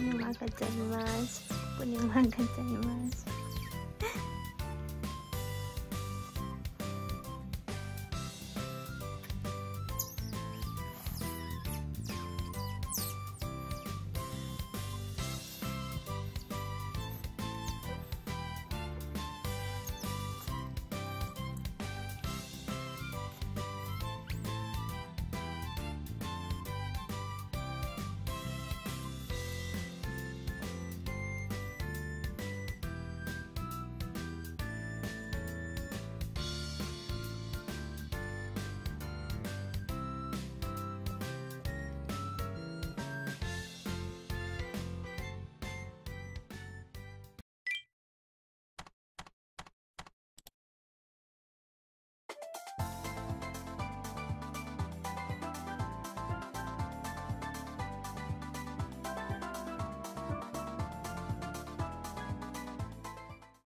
にも上がっちゃいます。